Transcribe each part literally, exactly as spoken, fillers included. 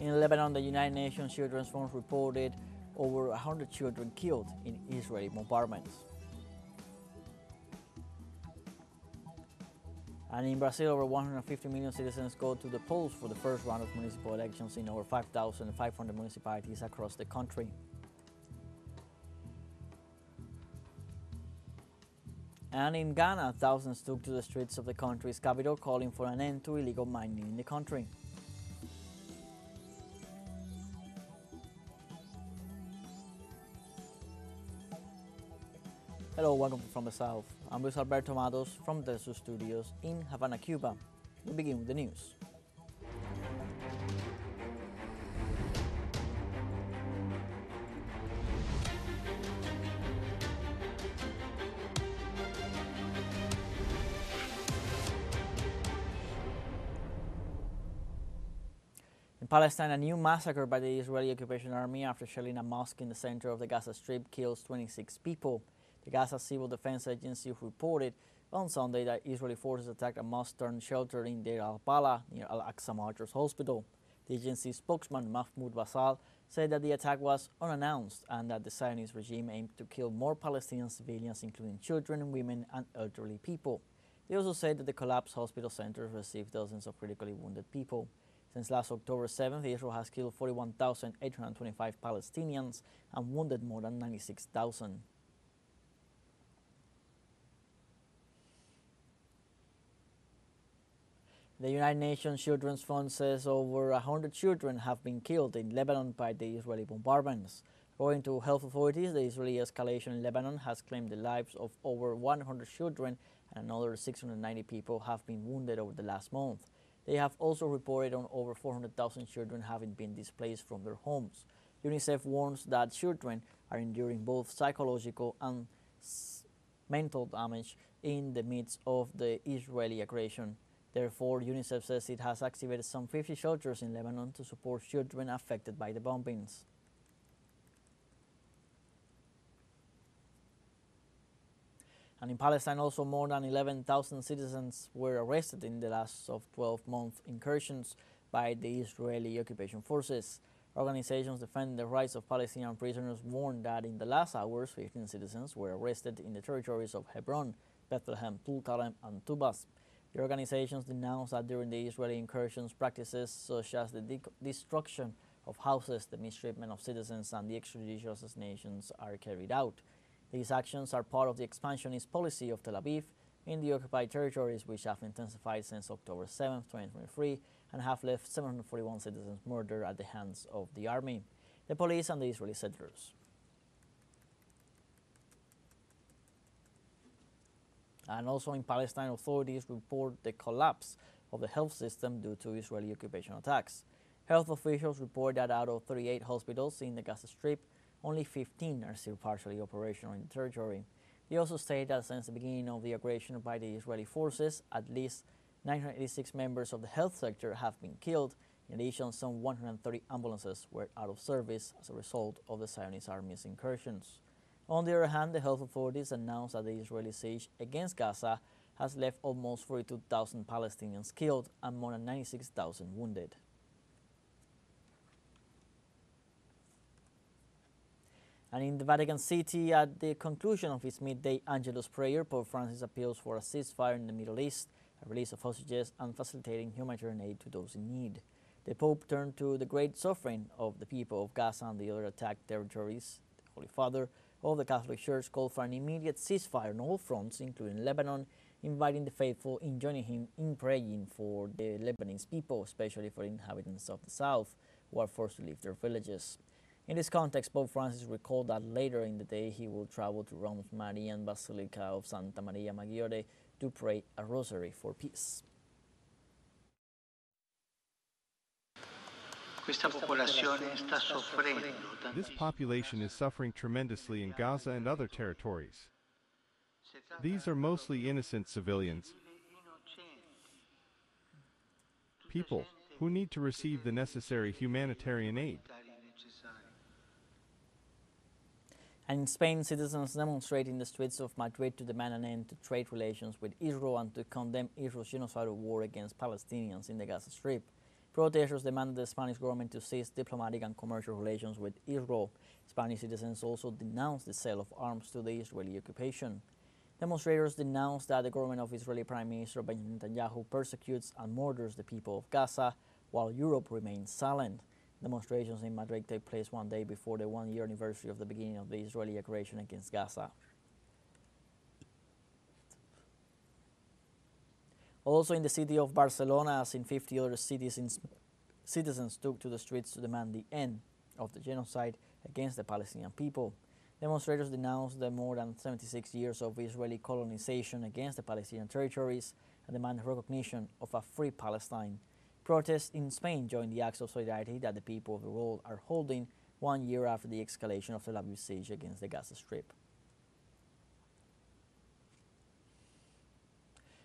In Lebanon, the United Nations Children's Fund reported over one hundred children killed in Israeli bombardments. And in Brazil, over one hundred fifty million citizens go to the polls for the first round of municipal elections in over five thousand five hundred municipalities across the country. And in Ghana, thousands took to the streets of the country's capital calling for an end to illegal mining in the country. Hello, welcome to From the South. I'm Luis Alberto Matos from TeleSUR Studios in Havana, Cuba. We begin with the news. In Palestine, a new massacre by the Israeli occupation army after shelling a mosque in the center of the Gaza Strip kills twenty-six people. The Gaza Civil Defense Agency reported on Sunday that Israeli forces attacked a mosque-turned shelter in Deir al-Bala near Al-Aqsa Martyrs Hospital. The agency spokesman Mahmoud Basal said that the attack was unannounced and that the Zionist regime aimed to kill more Palestinian civilians, including children, women and elderly people. They also said that the collapsed hospital centers received dozens of critically wounded people. Since last October seventh, Israel has killed forty-one thousand eight hundred twenty-five Palestinians and wounded more than ninety-six thousand. The United Nations Children's Fund says over one hundred children have been killed in Lebanon by the Israeli bombardments. According to health authorities, the Israeli escalation in Lebanon has claimed the lives of over one hundred children and another six hundred ninety people have been wounded over the last month. They have also reported on over four hundred thousand children having been displaced from their homes. UNICEF warns that children are enduring both psychological and mental damage in the midst of the Israeli aggression. Therefore, UNICEF says it has activated some fifty shelters in Lebanon to support children affected by the bombings. And in Palestine, also more than eleven thousand citizens were arrested in the last of twelve-month incursions by the Israeli occupation forces. Organizations defending the rights of Palestinian prisoners warned that in the last hours, fifteen citizens were arrested in the territories of Hebron, Bethlehem, Tulkarem and Tubas. The organizations denounced that during the Israeli incursions, practices such as the de destruction of houses, the mistreatment of citizens and the extrajudicial assassinations are carried out. These actions are part of the expansionist policy of Tel Aviv in the occupied territories, which have intensified since October seventh, twenty twenty-three and have left seven hundred forty-one citizens murdered at the hands of the army, the police and the Israeli settlers. And also in Palestine, authorities report the collapse of the health system due to Israeli occupation attacks. Health officials report that out of thirty-eight hospitals in the Gaza Strip, only fifteen are still partially operational in the territory. They also state that since the beginning of the aggression by the Israeli forces, at least nine hundred eighty-six members of the health sector have been killed. In addition, some one hundred thirty ambulances were out of service as a result of the Zionist army's incursions. On the other hand, the health authorities announced that the Israeli siege against Gaza has left almost forty-two thousand Palestinians killed and more than ninety-six thousand wounded. And in the Vatican City, at the conclusion of its midday Angelus prayer, Pope Francis appeals for a ceasefire in the Middle East, a release of hostages, and facilitating humanitarian aid to those in need. The Pope turned to the great suffering of the people of Gaza and the other attacked territories. The Holy Father of the Catholic Church called for an immediate ceasefire on all fronts, including Lebanon, inviting the faithful in joining him in praying for the Lebanese people, especially for the inhabitants of the south, who are forced to leave their villages. In this context, Pope Francis recalled that later in the day he will travel to Rome's Marian Basilica of Santa Maria Maggiore to pray a rosary for peace. This population is suffering tremendously in Gaza and other territories. These are mostly innocent civilians, people who need to receive the necessary humanitarian aid. And in Spain, citizens demonstrate in the streets of Madrid to demand an end to trade relations with Israel and to condemn Israel's genocidal war against Palestinians in the Gaza Strip. Protesters demanded the Spanish government to cease diplomatic and commercial relations with Israel. Spanish citizens also denounced the sale of arms to the Israeli occupation. Demonstrators denounced that the government of Israeli Prime Minister Benjamin Netanyahu persecutes and murders the people of Gaza, while Europe remains silent. Demonstrations in Madrid take place one day before the one-year anniversary of the beginning of the Israeli aggression against Gaza. Also in the city of Barcelona, as in fifty other cities, citizens took to the streets to demand the end of the genocide against the Palestinian people. Demonstrators denounced the more than seventy-six years of Israeli colonization against the Palestinian territories and demand recognition of a free Palestine. Protests in Spain joined the acts of solidarity that the people of the world are holding one year after the escalation of the Tel Aviv siege against the Gaza Strip.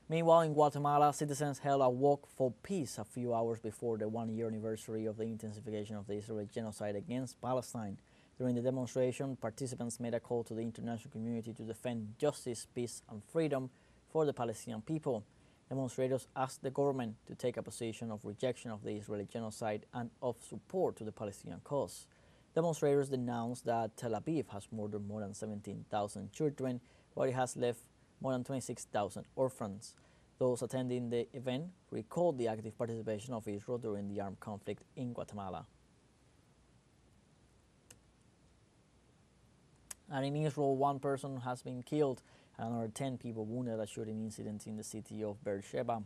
Meanwhile, in Guatemala, citizens held a walk for peace a few hours before the one-year anniversary of the intensification of the Israeli genocide against Palestine. During the demonstration, participants made a call to the international community to defend justice, peace and freedom for the Palestinian people. Demonstrators asked the government to take a position of rejection of the Israeli genocide and of support to the Palestinian cause. Demonstrators denounced that Tel Aviv has murdered more than seventeen thousand children, while it has left more than twenty-six thousand orphans. Those attending the event recalled the active participation of Israel during the armed conflict in Guatemala. And in Israel, one person has been killed and another ten people wounded at a shooting incident in the city of Beersheba.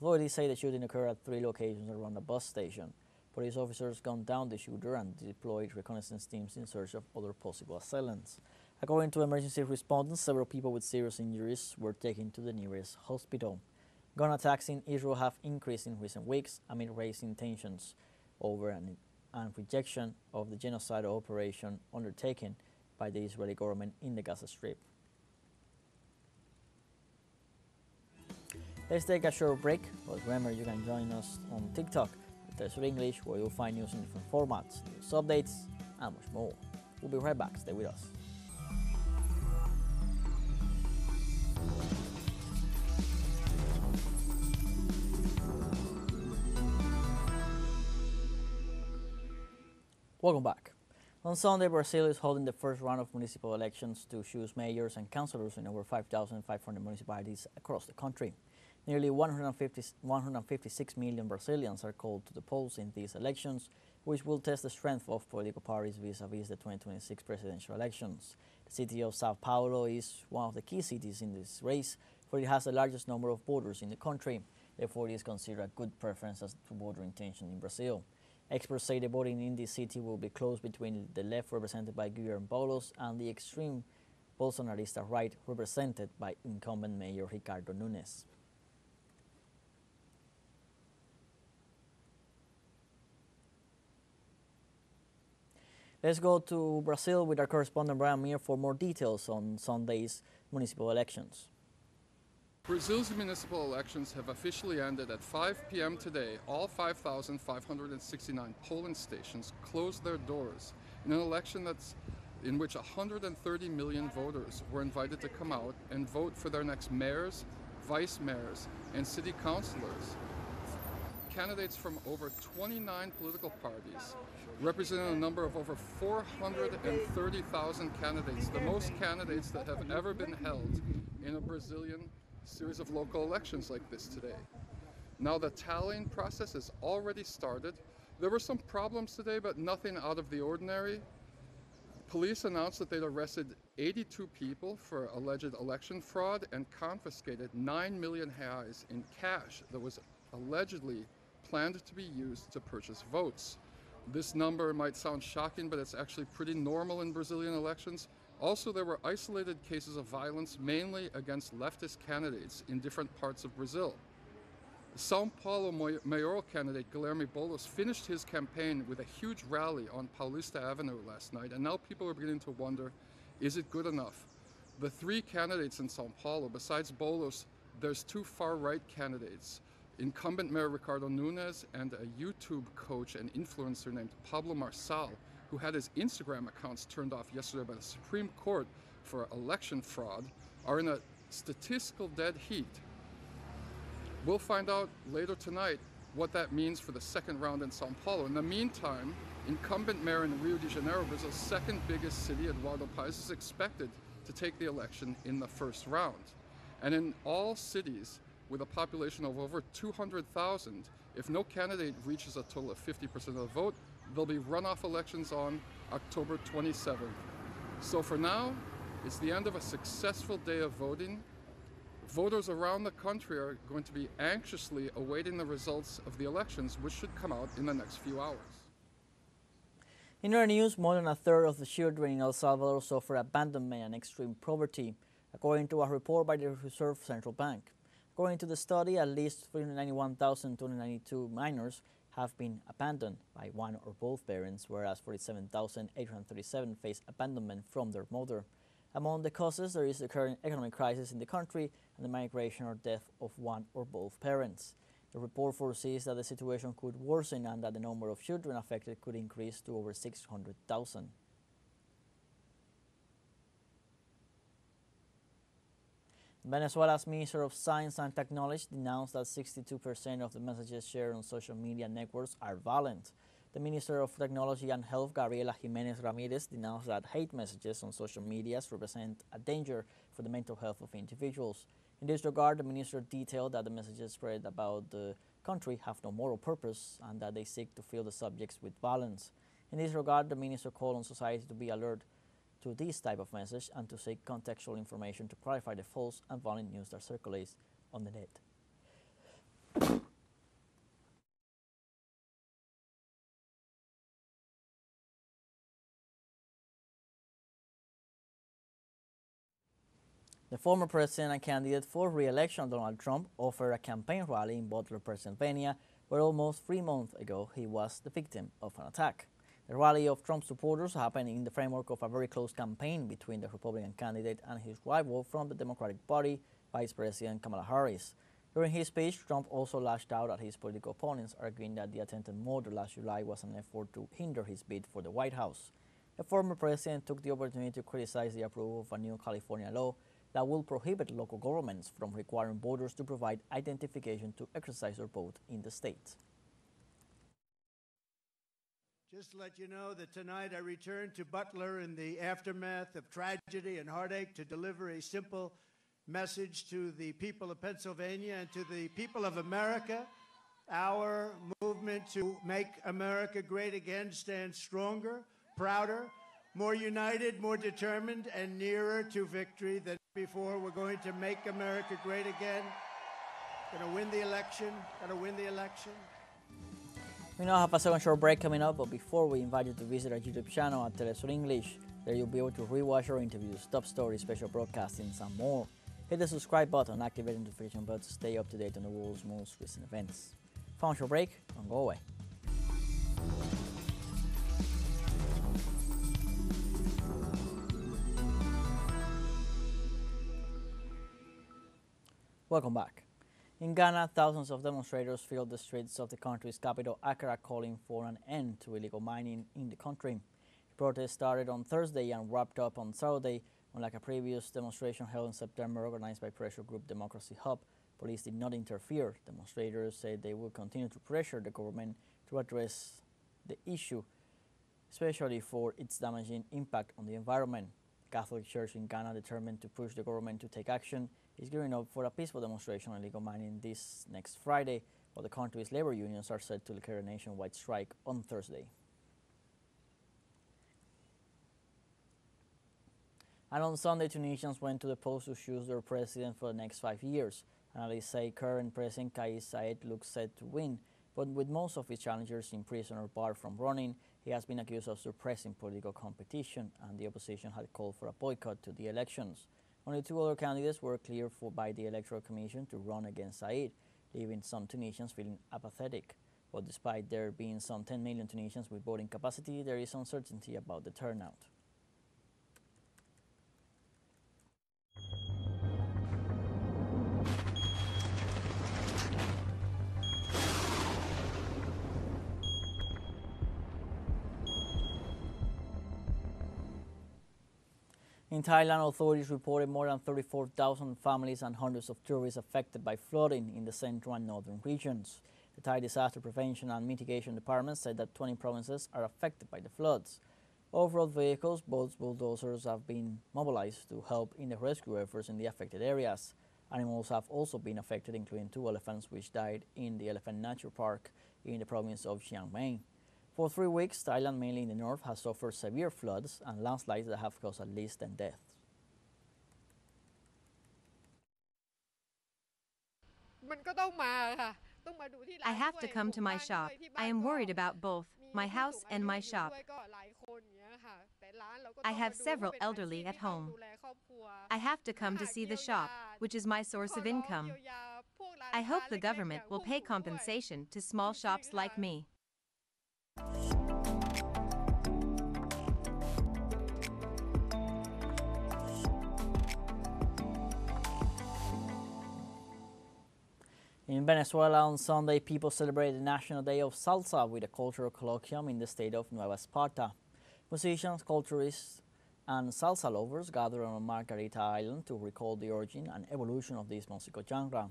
Authorities say the shooting occurred at three locations around a bus station. Police officers gunned down the shooter and deployed reconnaissance teams in search of other possible assailants. According to emergency respondents, several people with serious injuries were taken to the nearest hospital. Gun attacks in Israel have increased in recent weeks amid rising tensions over an, an rejection of the genocidal operation undertaken by the Israeli government in the Gaza Strip. Let's take a short break, but remember you can join us on TikTok at TeleSUR English, where you'll find news in different formats, news updates and much more. We'll be right back, stay with us. Welcome back. On Sunday, Brazil is holding the first round of municipal elections to choose mayors and councillors in over five thousand five hundred municipalities across the country. Nearly one hundred fifty-six million Brazilians are called to the polls in these elections, which will test the strength of political parties vis-a-vis the twenty twenty-six presidential elections. The city of Sao Paulo is one of the key cities in this race, for it has the largest number of voters in the country. Therefore, it is considered a good preference as to voter intention in Brazil. Experts say the voting in this city will be close between the left, represented by Guilherme Boulos, and the extreme Bolsonarista right, represented by incumbent mayor Ricardo Nunes. Let's go to Brazil with our correspondent Brian Mir for more details on Sunday's municipal elections. Brazil's municipal elections have officially ended at five p m today. All five thousand five hundred sixty-nine polling stations closed their doors in an election that's in which one hundred thirty million voters were invited to come out and vote for their next mayors, vice mayors, and city councilors. Candidates from over twenty-nine political parties, representing a number of over four hundred thirty thousand candidates, the most candidates that have ever been held in a Brazilian series of local elections like this today. Now the tallying process has already started. There were some problems today, but nothing out of the ordinary. Police announced that they'd arrested eighty-two people for alleged election fraud and confiscated nine million reais in cash that was allegedly planned to be used to purchase votes. This number might sound shocking, but it's actually pretty normal in Brazilian elections. Also, there were isolated cases of violence, mainly against leftist candidates in different parts of Brazil. Sao Paulo mayoral candidate Guilherme Boulos finished his campaign with a huge rally on Paulista Avenue last night, and now people are beginning to wonder, is it good enough? The three candidates in Sao Paulo, besides Boulos, there's two far-right candidates, incumbent Mayor Ricardo Nunes and a YouTube coach and influencer named Pablo Marçal, who had his Instagram accounts turned off yesterday by the Supreme Court for election fraud, are in a statistical dead heat. We'll find out later tonight what that means for the second round in Sao Paulo. In the meantime, incumbent mayor in Rio de Janeiro, Brazil's second biggest city, Eduardo Paes, is expected to take the election in the first round. And in all cities with a population of over two hundred thousand, if no candidate reaches a total of fifty percent of the vote, there'll be runoff elections on October twenty-seventh. So for now, it's the end of a successful day of voting. Voters around the country are going to be anxiously awaiting the results of the elections, which should come out in the next few hours. In our news, more than a third of the children in El Salvador suffer abandonment and extreme poverty, according to a report by the Reserve Central Bank. According to the study, at least three hundred ninety-one thousand two hundred ninety-two minors have been abandoned by one or both parents, whereas forty-seven thousand eight hundred thirty-seven face abandonment from their mother. Among the causes, there is the current economic crisis in the country and the migration or death of one or both parents. The report foresees that the situation could worsen and that the number of children affected could increase to over six hundred thousand. Venezuela's Minister of Science and Technology denounced that sixty-two percent of the messages shared on social media networks are violent. The Minister of Technology and Health, Gabriela Jimenez Ramirez, denounced that hate messages on social media represent a danger for the mental health of individuals. In this regard, the minister detailed that the messages spread about the country have no moral purpose and that they seek to fill the subjects with violence. In this regard, the minister called on society to be alert to this type of message and to seek contextual information to clarify the false and violent news that circulates on the net. The former president and candidate for re-election, Donald Trump, offered a campaign rally in Butler, Pennsylvania, where almost three months ago he was the victim of an attack. The rally of Trump supporters happened in the framework of a very close campaign between the Republican candidate and his rival from the Democratic Party, Vice President Kamala Harris. During his speech, Trump also lashed out at his political opponents, arguing that the attempted murder last July was an effort to hinder his bid for the White House. The former president took the opportunity to criticize the approval of a new California law that will prohibit local governments from requiring voters to provide identification to exercise their vote in the state. Just to let you know that tonight I return to Butler in the aftermath of tragedy and heartache to deliver a simple message to the people of Pennsylvania and to the people of America. Our movement to make America great again stands stronger, prouder, more united, more determined, and nearer to victory than before. We're going to make America great again. Gonna win the election. Gonna win the election. We now have a second short break coming up, but before we invite you to visit our YouTube channel at TeleSUR English. There you'll be able to rewatch our interviews, top stories, special broadcastings, and more. Hit the subscribe button, activate the notification bell to stay up to date on the world's most recent events. Found short break, don't go away. Welcome back. In Ghana, thousands of demonstrators filled the streets of the country's capital, Accra, calling for an end to illegal mining in the country. The protest started on Thursday and wrapped up on Saturday, unlike a previous demonstration held in September organized by pressure group Democracy Hub. Police did not interfere. Demonstrators said they will continue to pressure the government to address the issue, especially for its damaging impact on the environment. The Catholic Church in Ghana, determined to push the government to take action, is gearing up for a peaceful demonstration on illegal mining this next Friday, while the country's labor unions are set to declare a nationwide strike on Thursday. And on Sunday, Tunisians went to the polls to choose their president for the next five years. Analysts say current president Kais Saied looks set to win, but with most of his challengers in prison or barred from running, he has been accused of suppressing political competition, and the opposition had called for a boycott to the elections. Only two other candidates were cleared for, by the Electoral Commission to run against Saied, leaving some Tunisians feeling apathetic. But despite there being some ten million Tunisians with voting capacity, there is uncertainty about the turnout. In Thailand, authorities reported more than thirty-four thousand families and hundreds of tourists affected by flooding in the central and northern regions. The Thai Disaster Prevention and Mitigation Department said that twenty provinces are affected by the floods. Off-road vehicles, boats, bulldozers have been mobilized to help in the rescue efforts in the affected areas. Animals have also been affected, including two elephants which died in the Elephant Nature Park in the province of Chiang Mai. For three weeks, Thailand, mainly in the north, has suffered severe floods and landslides that have caused at least ten deaths. I have to come to my shop. I am worried about both, my house and my shop. I have several elderly at home. I have to come to see the shop, which is my source of income. I hope the government will pay compensation to small shops like me. In Venezuela on Sunday, people celebrated the National Day of Salsa with a cultural colloquium in the state of Nueva Esparta. Musicians, culturists, and salsa lovers gathered on Margarita Island to recall the origin and evolution of this musical genre.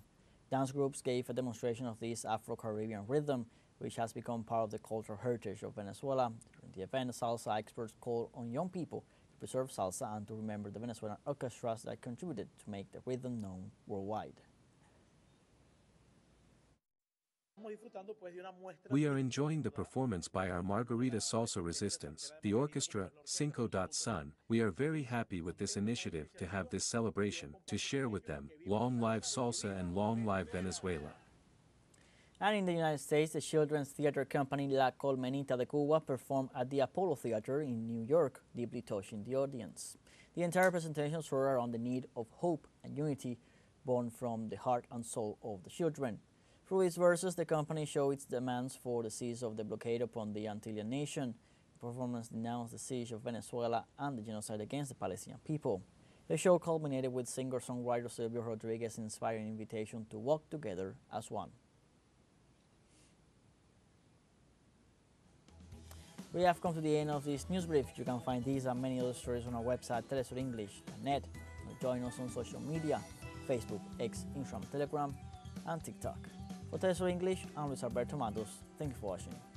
Dance groups gave a demonstration of this Afro-Caribbean rhythm, which has become part of the cultural heritage of Venezuela. During the event, salsa experts called on young people to preserve salsa and to remember the Venezuelan orchestras that contributed to make the rhythm known worldwide. We are enjoying the performance by our Margarita Salsa Resistance, the orchestra, Cinco Dot Sun. We are very happy with this initiative to have this celebration, to share with them. Long live salsa and long live Venezuela. And in the United States, the children's theater company La Colmenita de Cuba performed at the Apollo Theater in New York, deeply touching the audience. The entire presentation centered on the need of hope and unity born from the heart and soul of the children. Through its verses, the company showed its demands for the cease of the blockade upon the Antillean nation. The performance denounced the siege of Venezuela and the genocide against the Palestinian people. The show culminated with singer-songwriter Silvio Rodriguez's inspiring invitation to walk together as one. We have come to the end of this news brief. You can find these and many other stories on our website, telesur english dot net. Join us on social media, Facebook, X, Instagram, Telegram, and TikTok. For TeleSUR English, I'm Luis Alberto Matos. Thank you for watching.